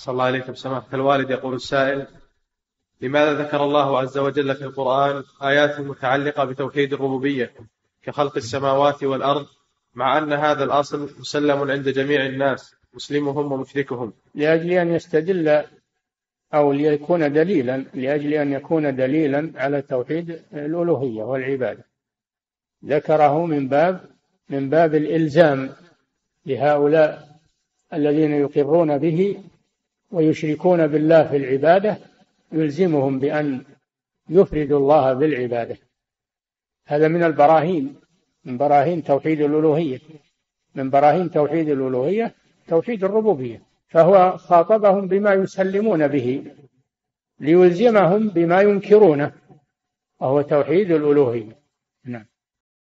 صلى الله عليكم سماحة الوالد. يقول السائل: لماذا ذكر الله عز وجل في القرآن آيات متعلقة بتوحيد الربوبية كخلق السماوات والأرض، مع أن هذا الأصل مسلم عند جميع الناس مسلمهم ومشركهم؟ لأجل أن يستدل أو ليكون دليلا، لأجل أن يكون دليلا على توحيد الألوهية والعبادة، ذكره من باب الإلزام لهؤلاء الذين يقرون به ويشركون بالله في العبادة، يلزمهم بأن يفردوا الله بالعبادة. هذا من براهين توحيد الألوهية، من براهين توحيد الألوهية توحيد الربوبية. فهو خاطبهم بما يسلمون به ليلزمهم بما ينكرونه وهو توحيد الألوهية. نعم.